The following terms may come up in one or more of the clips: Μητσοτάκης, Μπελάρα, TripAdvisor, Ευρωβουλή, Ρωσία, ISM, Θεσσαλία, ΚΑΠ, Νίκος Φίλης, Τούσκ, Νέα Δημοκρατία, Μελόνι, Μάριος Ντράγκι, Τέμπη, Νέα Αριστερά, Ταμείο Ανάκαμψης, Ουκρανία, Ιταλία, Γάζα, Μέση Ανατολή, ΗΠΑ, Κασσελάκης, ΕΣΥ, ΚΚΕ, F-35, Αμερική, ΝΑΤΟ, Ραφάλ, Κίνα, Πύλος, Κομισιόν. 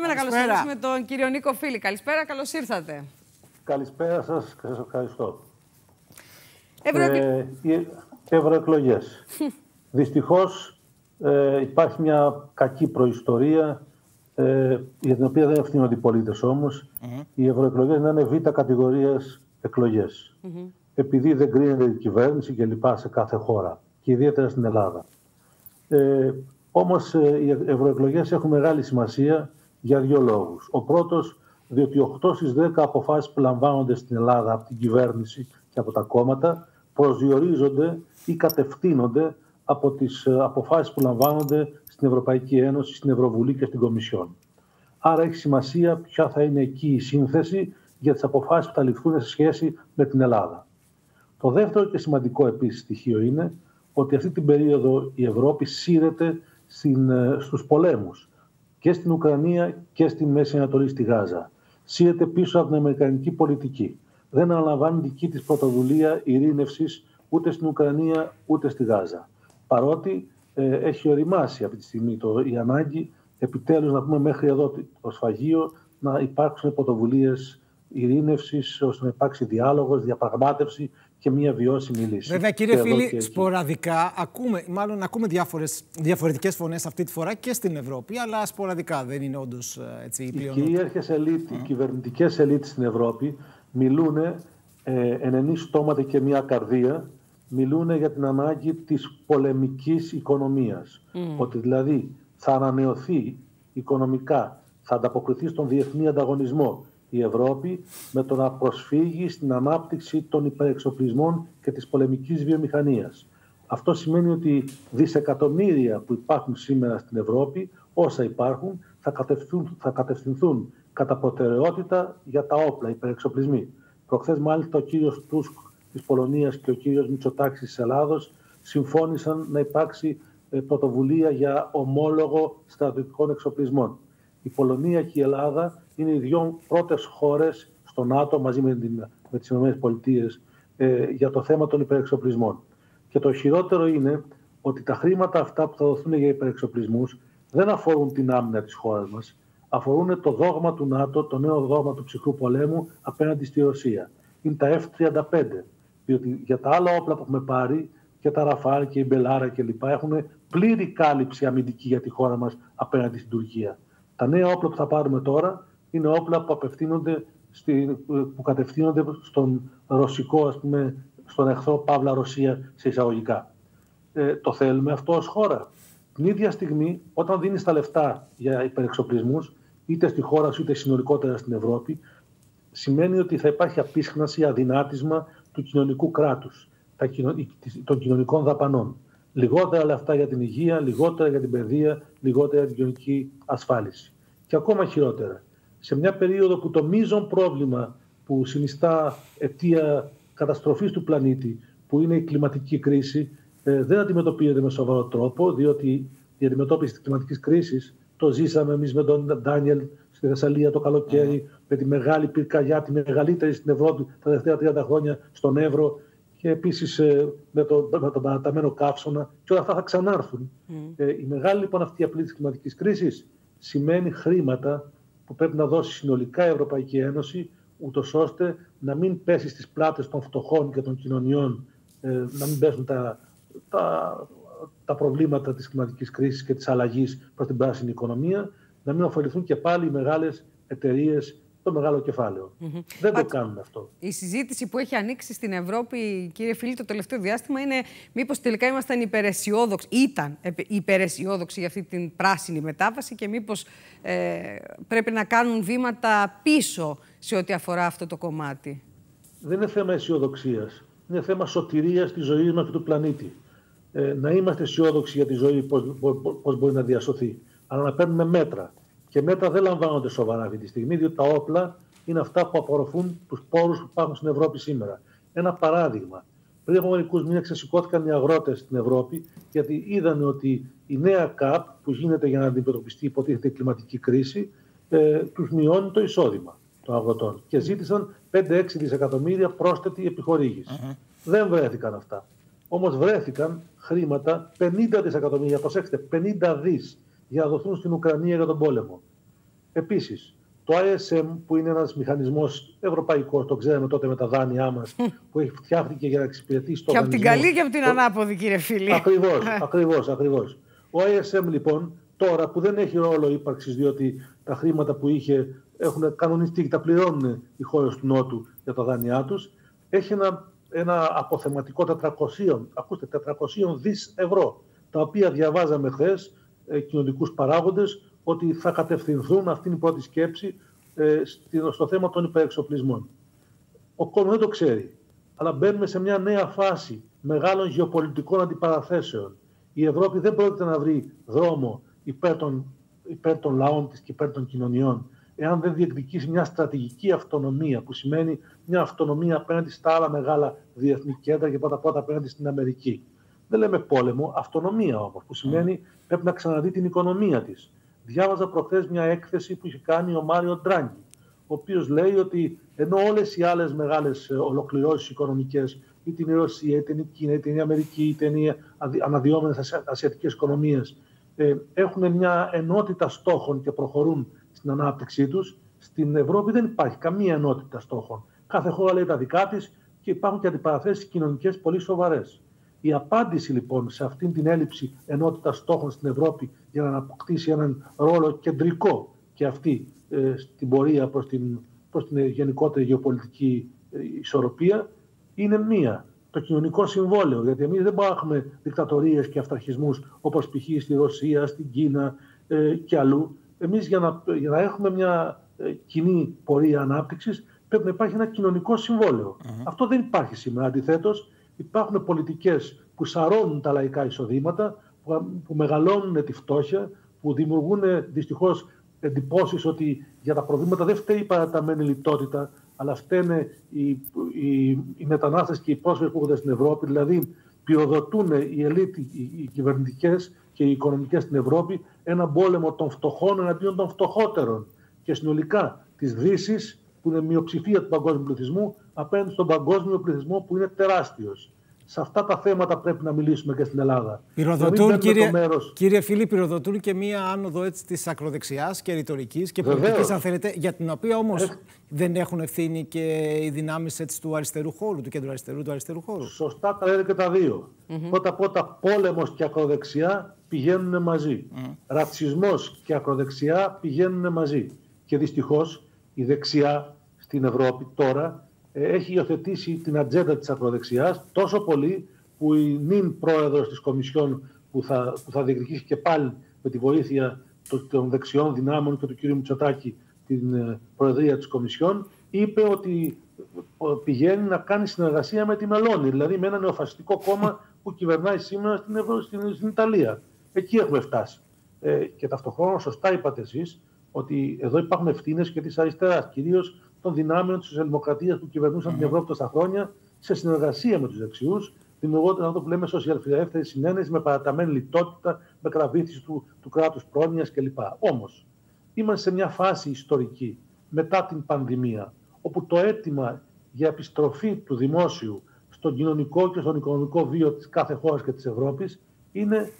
Πάμε να καλωσορίσουμε τον κύριο Νίκο Φίλη. Καλησπέρα, καλώς ήρθατε. Καλησπέρα σας, σας ευχαριστώ. Ευρωεκλογές. Δυστυχώς υπάρχει μια κακή προϊστορία για την οποία δεν ευθύνονται οι πολίτες όμως. Οι ευρωεκλογές να είναι β' κατηγορίας εκλογές. Επειδή δεν κρίνεται η κυβέρνηση και λοιπά σε κάθε χώρα και ιδιαίτερα στην Ελλάδα. Όμως οι ευρωεκλογές έχουν μεγάλη σημασία για δύο λόγους. Ο πρώτος, διότι 8 στις 10 αποφάσεις που λαμβάνονται στην Ελλάδα από την κυβέρνηση και από τα κόμματα προσδιορίζονται ή κατευθύνονται από τις αποφάσεις που λαμβάνονται στην Ευρωπαϊκή Ένωση, στην Ευρωβουλή και στην Κομισιόν. Άρα έχει σημασία ποια θα είναι εκεί η σύνθεση για τις αποφάσεις που θα ληφθούν σε σχέση με την Ελλάδα. Το δεύτερο και σημαντικό επίσης στοιχείο είναι ότι αυτή την περίοδο η Ευρώπη σύρεται στους πολέμους και στην Ουκρανία και στη Μέση Ανατολή, στη Γάζα. Σύρεται πίσω από την αμερικανική πολιτική. Δεν αναλαμβάνει δική της πρωτοβουλία ειρήνευσης ούτε στην Ουκρανία ούτε στη Γάζα. Παρότι έχει οριμάσει αυτή τη στιγμή η ανάγκη, επιτέλους να πούμε μέχρι εδώ το σφαγείο, να υπάρξουν πρωτοβουλίες ειρήνευσης, ώστε να υπάρξει διάλογος, διαπραγμάτευση και μια βιώσιμη λύση. Βέβαια, κύριε Φίλη, σποραδικά ακούμε, μάλλον ακούμε διαφορετικές φωνές αυτή τη φορά και στην Ευρώπη, αλλά σποραδικά δεν είναι όντως έτσι η πλειονότητα. Οι κυρίαρχες ελίτ, οι κυβερνητικές ελίτ στην Ευρώπη μιλούν 90 στόματα και μια καρδία, μιλούν για την ανάγκη της πολεμικής οικονομίας. Ότι δηλαδή θα ανανεωθεί οικονομικά, θα ανταποκριθεί στον διεθνή ανταγωνισμό η Ευρώπη με το να προσφύγει στην ανάπτυξη των υπερεξοπλισμών και της πολεμικής βιομηχανίας. Αυτό σημαίνει ότι δισεκατομμύρια που υπάρχουν σήμερα στην Ευρώπη, όσα υπάρχουν, θα κατευθυνθούν κατά προτεραιότητα για τα όπλα, υπερεξοπλισμοί. Προχθές μάλιστα ο κύριος Τούσκ της Πολωνίας και ο κύριος Μητσοτάκης της Ελλάδος συμφώνησαν να υπάρξει πρωτοβουλία για ομόλογο στρατιωτικών εξοπλισμών. Η Πολωνία και η Ελλάδα είναι οι δύο πρώτες χώρες στο ΝΑΤΟ μαζί με τις ΗΠΑ για το θέμα των υπερεξοπλισμών. Και το χειρότερο είναι ότι τα χρήματα αυτά που θα δοθούν για υπερεξοπλισμούς δεν αφορούν την άμυνα της χώρας μας, αφορούν το δόγμα του ΝΑΤΟ, το νέο δόγμα του ψυχρού πολέμου απέναντι στη Ρωσία. Είναι τα F-35, διότι για τα άλλα όπλα που έχουμε πάρει και τα Ραφάλ και η Μπελάρα κλπ. Έχουν πλήρη κάλυψη αμυντική για τη χώρα μας απέναντι στην Τουρκία. Τα νέα όπλα που θα πάρουμε τώρα είναι όπλα που κατευθύνονται στον ρωσικό, ας πούμε, στον εχθρό Παύλα Ρωσία σε εισαγωγικά. Το θέλουμε αυτό ως χώρα. Την ίδια στιγμή, όταν δίνεις τα λεφτά για υπερεξοπλισμούς, είτε στη χώρα σου είτε συνολικότερα στην Ευρώπη, σημαίνει ότι θα υπάρχει απίσχναση, αδυνάτισμα του κοινωνικού κράτους, των κοινωνικών δαπανών. Λιγότερα λεφτά για την υγεία, λιγότερα για την παιδεία, λιγότερα για την κοινωνική ασφάλιση. Και ακόμα χειρότερα. Σε μια περίοδο που το μείζον πρόβλημα που συνιστά αιτία καταστροφής του πλανήτη, που είναι η κλιματική κρίση, δεν αντιμετωπίζεται με σοβαρό τρόπο, διότι η αντιμετώπιση της κλιματικής κρίσης το ζήσαμε εμείς με τον Ντάνιελ στη Θεσσαλία το καλοκαίρι, με τη μεγάλη πυρκαγιά, τη μεγαλύτερη στην Ευρώπη τα τελευταία 30 χρόνια στον Εύρο, και επίσης με τον παραταμένο καύσωνα, και όλα αυτά θα ξανάρθουν. Η μεγάλη λοιπόν αυτή η απειλή της κλιματικής κρίσης σημαίνει χρήματα που πρέπει να δώσει συνολικά η Ευρωπαϊκή Ένωση, ούτως ώστε να μην πέσει στις πλάτες των φτωχών και των κοινωνιών, να μην πέσουν τα προβλήματα της κλιματικής κρίσης και της αλλαγής προς την πράσινη οικονομία, να μην ωφεληθούν και πάλι οι μεγάλες εταιρείες, το μεγάλο κεφάλαιο. Δεν το κάνουν αυτό. Η συζήτηση που έχει ανοίξει στην Ευρώπη, κύριε Φίλη, το τελευταίο διάστημα είναι μήπως τελικά ήμασταν υπεραισιόδοξοι, ήταν υπεραισιόδοξοι για αυτή την πράσινη μετάβαση και μήπως πρέπει να κάνουν βήματα πίσω σε ό,τι αφορά αυτό το κομμάτι. Δεν είναι θέμα αισιοδοξίας. Είναι θέμα σωτηρίας της ζωής μας και του πλανήτη. Να είμαστε αισιόδοξοι για τη ζωή, πώς μπορεί να διασωθεί, αλλά να παίρνουμε μέτρα. Και μέτρα δεν λαμβάνονται σοβαρά αυτή τη στιγμή, διότι τα όπλα είναι αυτά που απορροφούν τους πόρους που υπάρχουν στην Ευρώπη σήμερα. Ένα παράδειγμα. Πριν από μερικούς μήνες ξεσηκώθηκαν οι αγρότες στην Ευρώπη, γιατί είδαν ότι η νέα ΚΑΠ που γίνεται για να αντιμετωπιστεί υποτίθεται η κλιματική κρίση, τους μειώνει το εισόδημα των αγροτών. Και ζήτησαν 5-6 δισεκατομμύρια πρόσθετη επιχορήγηση. Δεν βρέθηκαν αυτά. Όμως βρέθηκαν χρήματα 50 δισεκατομμύρια, προσέξτε, 50 δις, για να δοθούν στην Ουκρανία για τον πόλεμο. Επίσης, το ISM, που είναι ένας μηχανισμός ευρωπαϊκός, το ξέραμε τότε με τα δάνειά μας, που φτιάχτηκε για να εξυπηρετήσει το. Και από την καλή και από την ανάποδη, κύριε Φίλη. Ακριβώς, ακριβώς, ακριβώς. Ο ISM, λοιπόν, τώρα που δεν έχει ρόλο ύπαρξης, διότι τα χρήματα που είχε έχουν κανονιστεί και τα πληρώνουν οι χώρες του Νότου για τα δάνειά τους, έχει ένα αποθεματικό 400 δις ευρώ, τα οποία διαβάζαμε χθες, κοινωνικούς παράγοντες, ότι θα κατευθυνθούν, αυτή είναι η πρώτη σκέψη, στο θέμα των υπερεξοπλισμών. Ο κόσμος δεν το ξέρει, αλλά μπαίνουμε σε μια νέα φάση μεγάλων γεωπολιτικών αντιπαραθέσεων. Η Ευρώπη δεν πρόκειται να βρει δρόμο υπέρ των λαών της και υπέρ των κοινωνιών, εάν δεν διεκδικήσει μια στρατηγική αυτονομία, που σημαίνει μια αυτονομία απέναντι στα άλλα μεγάλα διεθνή κέντρα και πρώτα-πρώτα απέναντι στην Αμερική. Δεν λέμε πόλεμο, αυτονομία όμως, που σημαίνει πρέπει να ξαναδεί την οικονομία της. Διάβαζα προχθές μια έκθεση που είχε κάνει ο Μάριο Ντράγκι, ο οποίος λέει ότι ενώ όλες οι άλλες μεγάλες ολοκληρώσεις οικονομικές, είτε η Ρωσία, είτε η Κίνα, είτε η Αμερική, είτε οι αναδυόμενες ασιατικές οικονομίες, έχουν μια ενότητα στόχων και προχωρούν στην ανάπτυξή τους, στην Ευρώπη δεν υπάρχει καμία ενότητα στόχων. Κάθε χώρα λέει τα δικά της και υπάρχουν και αντιπαραθέσεις κοινωνικές πολύ σοβαρές. Η απάντηση λοιπόν σε αυτήν την έλλειψη ενότητας στόχων στην Ευρώπη για να αποκτήσει έναν ρόλο κεντρικό και αυτή στην πορεία προς την γενικότερη γεωπολιτική ισορροπία είναι μία. Το κοινωνικό συμβόλαιο, γιατί εμείς δεν έχουμε δικτατορίες και αυταρχισμούς όπως π.χ. στη Ρωσία, στην Κίνα και αλλού. Εμείς για να έχουμε μια κοινή πορεία ανάπτυξης πρέπει να υπάρχει ένα κοινωνικό συμβόλαιο. Αυτό δεν υπάρχει σήμερα. Αντιθέτως, υπάρχουν πολιτικές που σαρώνουν τα λαϊκά εισοδήματα, που μεγαλώνουν τη φτώχεια, που δημιουργούν δυστυχώς εντυπώσεις ότι για τα προβλήματα δεν φταίει η παραταμένη λιτότητα, αλλά φταίνε οι μετανάστες και οι πρόσφυγες που έρχονται στην Ευρώπη. Δηλαδή, πυροδοτούν οι ελίτ, οι κυβερνητικές και οι οικονομικές στην Ευρώπη, έναν πόλεμο των φτωχών εναντίον των φτωχότερων και συνολικά της Δύσης, που είναι μειοψηφία του παγκόσμιου πληθυσμού, απέναντι στον παγκόσμιο πληθυσμό που είναι τεράστιος. Σε αυτά τα θέματα πρέπει να μιλήσουμε και στην Ελλάδα. Πυροδοτούν, κύριε Φίλη, πυροδοτούν και μία άνοδο της ακροδεξιάς και ρητορικής και πολιτικής, αν θέλετε, για την οποία όμως δεν έχουν ευθύνη και οι δυνάμεις του αριστερού χώρου, του κέντρου αριστερού, του αριστερού χώρου. Σωστά τα λένε και τα δύο. Πρώτα-πρώτα, πόλεμος και ακροδεξιά πηγαίνουν μαζί. Ρατσισμός και ακροδεξιά πηγαίνουν μαζί. Και δυστυχώς η δεξιά στην Ευρώπη τώρα έχει υιοθετήσει την ατζέντα της ακροδεξιάς τόσο πολύ που η νυν πρόεδρος της Κομισιόν που θα διεκδικήσει και πάλι με τη βοήθεια των δεξιών δυνάμεων και του κ. Μητσοτάκη την προεδρία της Κομισιόν, είπε ότι πηγαίνει να κάνει συνεργασία με τη Μελόνι, δηλαδή με ένα νεοφασιστικό κόμμα που κυβερνάει σήμερα στην Ιταλία. Εκεί έχουμε φτάσει. Και ταυτόχρονα σωστά είπατε εσείς ότι εδώ υπάρχουν ευθύνες και της αριστεράς, κυρίως των δυνάμεων της Σοσιαλδημοκρατίας που κυβερνούσαν την Ευρώπη τόσα χρόνια, σε συνεργασία με τους δεξιούς, δημιουργώντας αυτό που λέμε σοσιαλφιλελεύθερη συνένεση, με παραταμένη λιτότητα, με κραβήθηση του κράτους πρόνοιας κλπ. Όμως, είμαστε σε μια φάση ιστορική μετά την πανδημία, όπου το αίτημα για επιστροφή του δημόσιου στον κοινωνικό και στον οικονομικό βίο της κάθε χώρας και της Ευρώπης είναι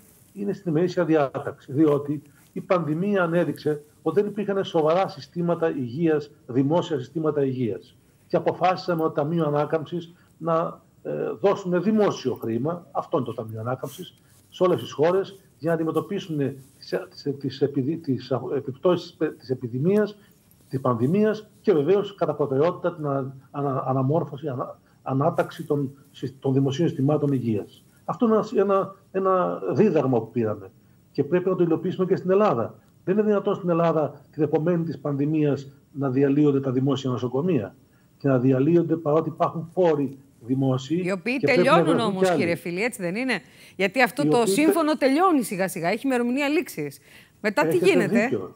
στην ημερήσια διάταξη, διότι η πανδημία ανέδειξε ότι δεν υπήρχαν σοβαρά συστήματα υγείας, δημόσια συστήματα υγείας. Και αποφάσισαμε το Ταμείο Ανάκαμψης να δώσουν δημόσιο χρήμα, αυτό είναι το Ταμείο Ανάκαμψης, σε όλες τις χώρες για να αντιμετωπίσουν τις επιπτώσεις της επιδημίας, της πανδημίας και βεβαίως κατά προτεραιότητα την αναμόρφωση, ανάταξη των δημοσίων συστημάτων υγείας. Αυτό είναι ένα δίδαγμα που πήραμε και πρέπει να το υλοποιήσουμε και στην Ελλάδα. Δεν είναι δυνατόν στην Ελλάδα την επομένη της πανδημίας να διαλύονται τα δημόσια νοσοκομεία και να διαλύονται παρότι υπάρχουν πόροι δημόσιοι. Οι οποίοι τελειώνουν όμως, κύριε Φίλη, έτσι δεν είναι? Γιατί αυτό το σύμφωνο τελειώνει σιγά-σιγά, έχει ημερομηνία λήξης. Μετά τι γίνεται? Δίκιο.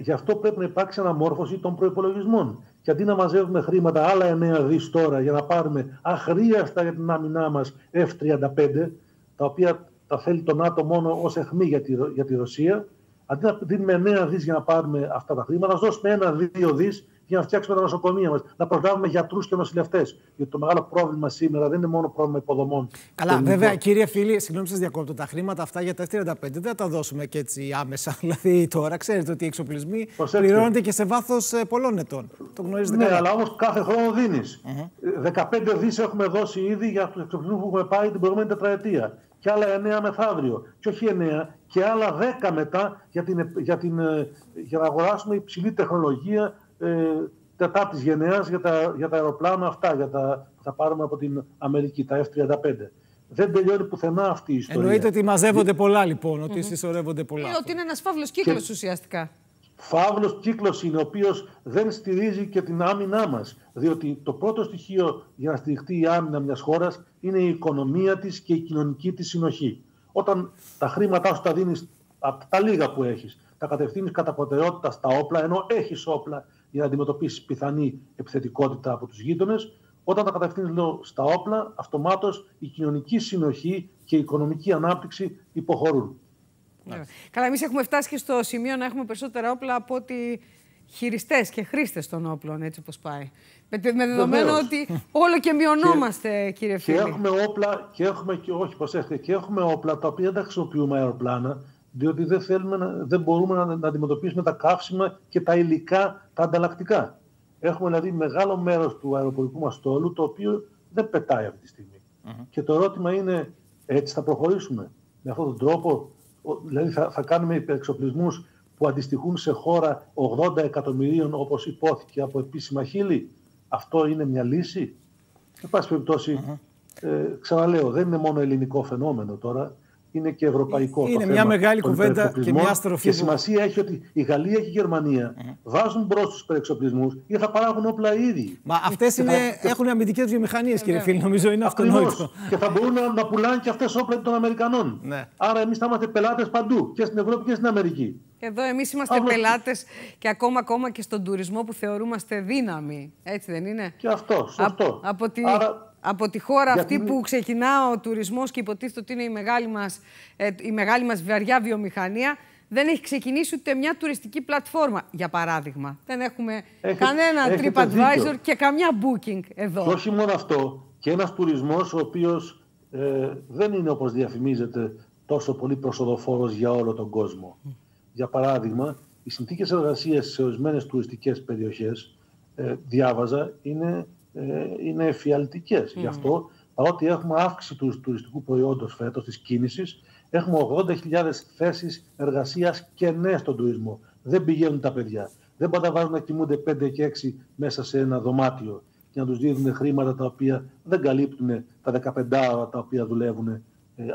Γι' αυτό πρέπει να υπάρξει αναμόρφωση των προϋπολογισμών. Και αντί να μαζεύουμε χρήματα, άλλα 9 δις τώρα, για να πάρουμε αχρίαστα για την άμυνά μας F-35, τα οποία τα θέλει το ΝΑΤΟ μόνο ως αιχμή για τη Ρωσία. Αντί να δίνουμε 9 δις για να πάρουμε αυτά τα χρήματα, να δώσουμε 1-2 δις για να φτιάξουμε τα νοσοκομεία μας, να προσλάβουμε γιατρούς και νοσηλευτές. Γιατί το μεγάλο πρόβλημα σήμερα δεν είναι μόνο πρόβλημα υποδομών. Καλά, βέβαια, κύριε Φίλη, συγγνώμη, σας διακόπτω. Τα χρήματα αυτά για τα F-35 δεν θα τα δώσουμε και έτσι άμεσα. Δηλαδή, τώρα ξέρετε ότι οι εξοπλισμοί πληρώνονται και σε βάθος πολλών ετών. Το γνωρίζετε καλά. Ναι, αλλά όμως κάθε χρόνο δίνεις. 15 δις έχουμε δώσει ήδη για τους εξοπλισμούς που έχουμε πάρει την προηγούμενη τετραετία. Και άλλα 9 μεθαύριο. Και όχι 9, και άλλα 10 μετά για να αγοράσουμε υψηλή τεχνολογία τετάρτης γενεάς για τα αεροπλάνα αυτά, για τα θα πάρουμε από την Αμερική, τα F-35. Δεν τελειώνει πουθενά αυτή η ιστορία. Εννοείται ότι μαζεύονται πολλά, λοιπόν, ότι συσσωρεύονται πολλά. Είναι ότι είναι ένας φαύλος κύκλος ουσιαστικά. Φαύλος κύκλος είναι, ο οποίος δεν στηρίζει και την άμυνά μας. Διότι το πρώτο στοιχείο για να στηριχτεί η άμυνα μιας χώρας είναι η οικονομία της και η κοινωνική της συνοχή. Όταν τα χρήματά σου τα δίνεις από τα λίγα που έχεις, τα κατευθύνεις κατά προτεραιότητα στα όπλα, ενώ έχεις όπλα για να αντιμετωπίσεις πιθανή επιθετικότητα από τους γείτονες, όταν τα κατευθύνεις στα όπλα, αυτομάτως η κοινωνική συνοχή και η οικονομική ανάπτυξη υποχωρούν. Ναι. Καλά, εμείς έχουμε φτάσει και στο σημείο να έχουμε περισσότερα όπλα από ότι χειριστές και χρήστες των όπλων, έτσι όπως πάει. Με δεδομένο ότι όλο και μειωνόμαστε, κύριε Φίλη. Και έχουμε όπλα, και έχουμε όπλα τα οποία δεν τα χρησιμοποιούμε αεροπλάνα, διότι δεν μπορούμε να αντιμετωπίσουμε τα καύσιμα και τα υλικά, τα ανταλλακτικά. Έχουμε δηλαδή μεγάλο μέρος του αεροπορικού μας στόλου, το οποίο δεν πετάει αυτή τη στιγμή. Και το ερώτημα είναι, έτσι θα προχωρήσουμε με αυτόν τον τρόπο? Δηλαδή θα κάνουμε υπερεξοπλισμούς που αντιστοιχούν σε χώρα 80 εκατομμυρίων, όπως υπόθηκε από επίσημα χείλη? Αυτό είναι μια λύση? Εν πάση περιπτώσει, ξαναλέω, δεν είναι μόνο ελληνικό φαινόμενο τώρα, είναι και ευρωπαϊκό. Είναι μια μεγάλη κουβέντα και μια στροφή. Και σημασία έχει ότι η Γαλλία και η Γερμανία βάζουν μπρος τους υπερεξοπλισμούς ή θα παράγουν όπλα ήδη. Μα αυτές έχουν αμυντικές βιομηχανίες, κύριε Φίλη, νομίζω είναι αυτονόητο. Και θα μπορούν να πουλάνε και αυτές όπλα των Αμερικανών. Ναι. Άρα εμείς θα είμαστε πελάτες παντού, και στην Ευρώπη και στην Αμερική. Εδώ εμείς είμαστε πελάτες και ακόμα και στον τουρισμό που θεωρούμαστε δύναμη. Έτσι δεν είναι? Και αυτό, σωστό. Από τη χώρα αυτή που ξεκινά ο τουρισμός και υποτίθεται ότι είναι η μεγάλη μας βαριά βιομηχανία, δεν έχει ξεκινήσει ούτε μια τουριστική πλατφόρμα, για παράδειγμα. Δεν έχουμε κανένα TripAdvisor και καμιά booking εδώ. Και όχι μόνο αυτό, και ένας τουρισμός ο οποίος δεν είναι, όπως διαφημίζεται, τόσο πολύ προσοδοφόρος για όλο τον κόσμο. Για παράδειγμα, οι συνθήκες εργασίας σε ορισμένες τουριστικές περιοχές, διάβαζα, είναι εφιαλτικές. Γι' αυτό, παρότι έχουμε αύξηση του τουριστικού προϊόντος φέτος, της κίνησης, έχουμε 80.000 θέσεις εργασίας κενές στον τουρισμό. Δεν πηγαίνουν τα παιδιά. Δεν πάντα βάζουν να κοιμούνται 5 και 6 μέσα σε ένα δωμάτιο και να τους δίνουν χρήματα τα οποία δεν καλύπτουν τα 15 ώρα τα οποία δουλεύουν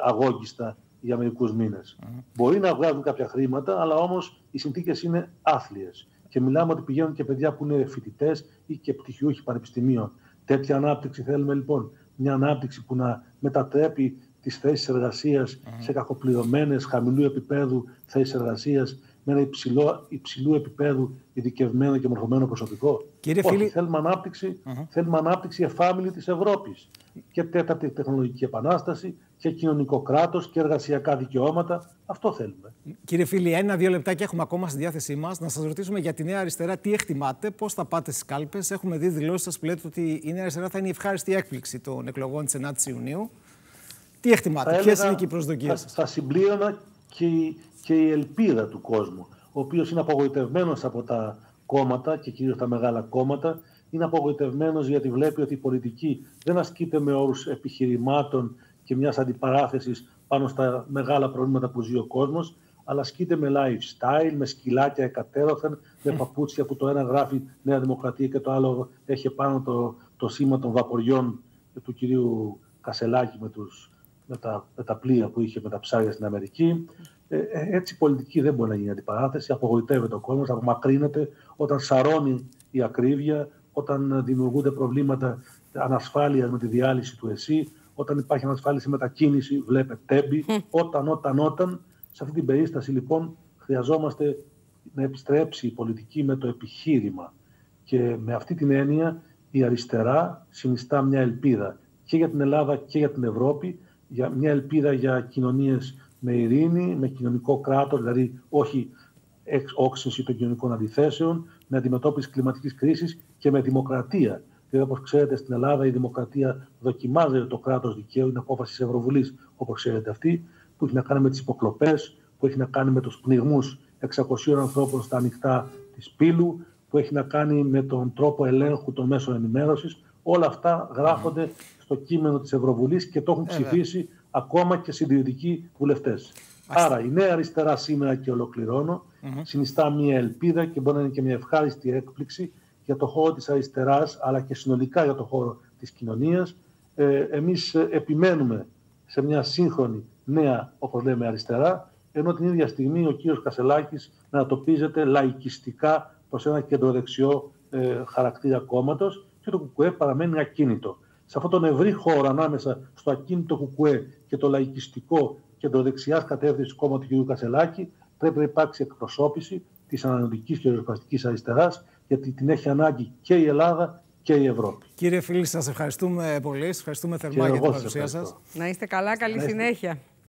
αγώγιστα για μερικούς μήνες. Μπορεί να βγάζουν κάποια χρήματα, αλλά όμως οι συνθήκες είναι άθλιες. Και μιλάμε ότι πηγαίνουν και παιδιά που είναι φοιτητές ή και πτυχιούχοι πανεπιστημίων. Τέτοια ανάπτυξη θέλουμε, λοιπόν? Μια ανάπτυξη που να μετατρέπει τις θέσεις εργασίας σε κακοπληρωμένες, χαμηλού επίπεδου θέσεις εργασίας, με ένα υψηλού επίπεδου ειδικευμένο και μορφωμένο προσωπικό. Όχι, θέλουμε ανάπτυξη, θέλουμε ανάπτυξη εφάμιλη της Ευρώπης. Και τέταρτη τεχνολογική επανάσταση και κοινωνικό κράτος και εργασιακά δικαιώματα. Αυτό θέλουμε. Κύριε Φίλη, 1-2 λεπτάκια έχουμε ακόμα στη διάθεσή μας. Να σας ρωτήσουμε για τη Νέα Αριστερά, τι εκτιμάτε, πώς θα πάτε στις κάλπες? Έχουμε δει δηλώσεις σας που λέτε ότι η Νέα Αριστερά θα είναι η ευχάριστη έκπληξη των εκλογών της 9ης Ιουνίου. Τι εκτιμάτε, ποιες είναι και οι προσδοκίες σας? Θα συμπλήρωνα και η ελπίδα του κόσμου, ο οποίος είναι απογοητευμένος από τα κόμματα και κυρίως τα μεγάλα κόμματα. Είναι απογοητευμένος γιατί βλέπει ότι η πολιτική δεν ασκείται με όρους επιχειρημάτων και μιας αντιπαράθεσης πάνω στα μεγάλα προβλήματα που ζει ο κόσμος, αλλά ασκείται με lifestyle, με σκυλάκια εκατέρωθεν, με παπούτσια που το ένα γράφει Νέα Δημοκρατία και το άλλο έχει πάνω το σήμα των βαποριών του κυρίου Κασσελάκη με τα πλοία που είχε με τα ψάρια στην Αμερική. Έτσι η πολιτική δεν μπορεί να γίνει αντιπαράθεση. Απογοητεύεται ο κόσμος, απομακρύνεται όταν σαρώνει η ακρίβεια, όταν δημιουργούνται προβλήματα ανασφάλειας με τη διάλυση του ΕΣΥ, όταν υπάρχει ανασφάλιση μετακίνηση, βλέπε Τέμπη, όταν. Σε αυτή την περίσταση, λοιπόν, χρειαζόμαστε να επιστρέψει η πολιτική με το επιχείρημα. Και με αυτή την έννοια η αριστερά συνιστά μια ελπίδα και για την Ελλάδα και για την Ευρώπη, για μια ελπίδα για κοινωνίες με ειρήνη, με κοινωνικό κράτος, δηλαδή όχι όξυνση των κοινωνικών αντιθέσεων, με αντιμετώπιση κλιματικής κρίσης και με δημοκρατία. Δηλαδή, όπως ξέρετε, στην Ελλάδα η δημοκρατία δοκιμάζεται το κράτος δικαίου, είναι απόφαση της Ευρωβουλής, όπως ξέρετε αυτή, που έχει να κάνει με τις υποκλοπές, που έχει να κάνει με τους πνιγμούς 600 ανθρώπων στα ανοιχτά της Πύλου, που έχει να κάνει με τον τρόπο ελέγχου των μέσων ενημέρωσης. Όλα αυτά γράφονται στο κείμενο της Ευρωβουλής και το έχουν ψηφίσει ακόμα και συντηρητικοί βουλευτές. Άρα η Νέα Αριστερά σήμερα, και ολοκληρώνω, συνιστά μια ελπίδα και μπορεί να είναι και μια ευχάριστη έκπληξη για το χώρο της αριστεράς, αλλά και συνολικά για το χώρο της κοινωνίας. Εμείς επιμένουμε σε μια σύγχρονη νέα, όπως λέμε, αριστερά, ενώ την ίδια στιγμή ο κύριος Κασσελάκης ανατοπίζεται λαϊκιστικά προς ένα κεντροδεξιό χαρακτήρα κόμματος και το ΚΚΕ παραμένει ακίνητο. Σε αυτόν τον ευρύ χώρο ανάμεσα στο ακίνητο ΚΚΕ και το λαϊκιστικό κεντροδεξιάς κατεύθυνση κόμμα του κ. Κασσελάκη, πρέπει να υπάρξει εκπροσώπηση της ανανεωτικής και ριζοσπαστικής αριστεράς, γιατί την έχει ανάγκη και η Ελλάδα και η Ευρώπη. Κύριε Φίλη, σας ευχαριστούμε πολύ. Σας ευχαριστούμε θερμά για την παρουσία σας. Να είστε καλά, καλή συνέχεια.